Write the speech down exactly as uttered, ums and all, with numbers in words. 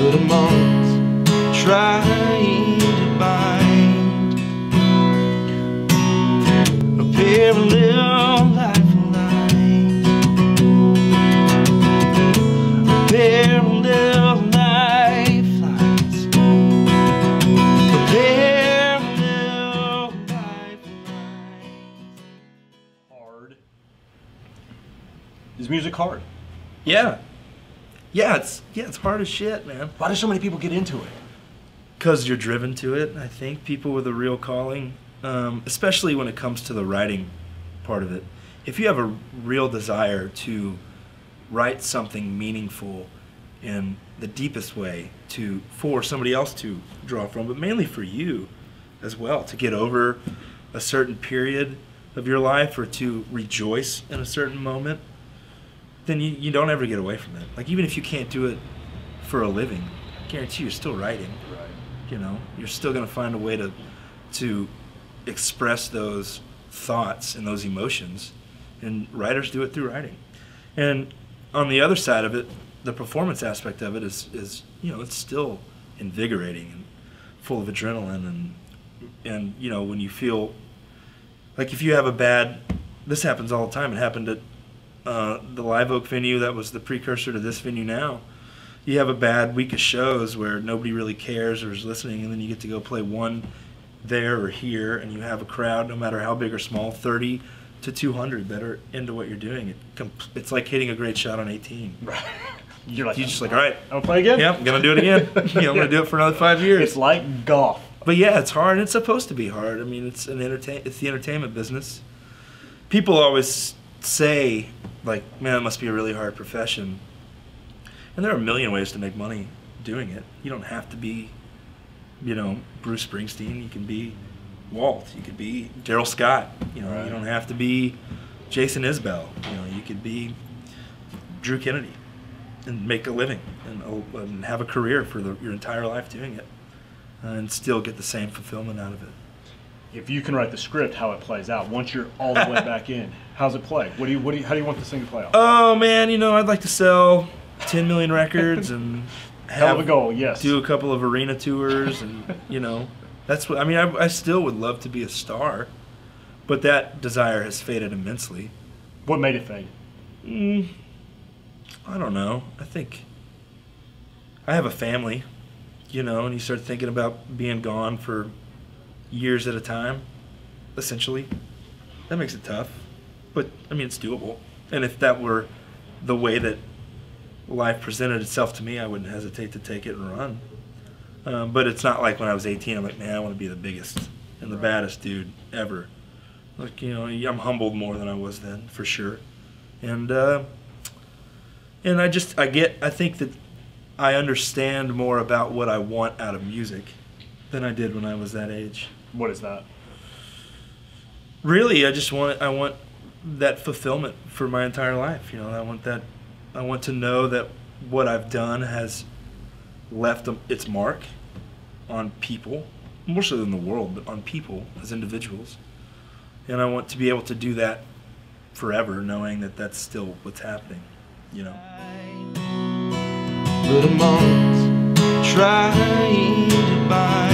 for the monks trying to bind a parallel life line, a parallel life lines, a parallel life lines. Hard. Is music hard? Yeah. Yeah, it's yeah, it's hard as shit, man. Why do so many people get into it? Because you're driven to it, I think. People with a real calling, um, especially when it comes to the writing part of it. If you have a real desire to write something meaningful in the deepest way to for somebody else to draw from, but mainly for you as well, to get over a certain period of your life or to rejoice in a certain moment, then you, you don't ever get away from it. Like, even if you can't do it for a living, I guarantee you're still writing. Right. You know, you're still gonna find a way to to express those thoughts and those emotions, and writers do it through writing. And on the other side of it, the performance aspect of it is, is you know, it's still invigorating and full of adrenaline, and, and you know, when you feel, like if you have a bad, this happens all the time, it happened at Uh, the Live Oak venue that was the precursor to this venue now. You have a bad week of shows where nobody really cares or is listening, and then you get to go play one there or here, and you have a crowd, no matter how big or small, thirty to two hundred that are into what you're doing. It it's like hitting a great shot on eighteen. Right. You're like, you're just like, all right, I'm gonna play again? Yeah, I'm gonna do it again. You know, I'm gonna do it for another five years. It's like golf. But yeah, it's hard. It's supposed to be hard. I mean, it's an entertain. It's the entertainment business. People always say, like, man, it must be a really hard profession. And there are a million ways to make money doing it. You don't have to be, you know, Bruce Springsteen. You can be Walt. You could be Daryl Scott. You know, right. You don't have to be Jason Isbell. You know, you could be Drew Kennedy and make a living and, and have a career for the, your entire life doing it and still get the same fulfillment out of it. If you can write the script, how it plays out once you're all the way back in, how's it play? What do you, what do you, how do you want this thing to play out? Oh man, you know, I'd like to sell ten million records and have hell of a goal. Yes, do a couple of arena tours, and you know, that's what I mean. I, I still would love to be a star, but that desire has faded immensely. What made it fade? Mm, I don't know. I think I have a family, you know, and you start thinking about being gone for years at a time, essentially. That makes it tough, but I mean, it's doable. And if that were the way that life presented itself to me, I wouldn't hesitate to take it and run. Um, but it's not like when I was eighteen, I'm like, man, I want to be the biggest and the right. baddest dude ever. Like, you know, I'm humbled more than I was then, for sure. And uh, and I just, I get, I think that I understand more about what I want out of music than I did when I was that age. What is that? Really, I just want I want that fulfillment for my entire life. You know, I want that. I want to know that what I've done has left its mark on people, more so than the world, but on people as individuals. And I want to be able to do that forever, knowing that that's still what's happening. You know. Little monks trying to buy.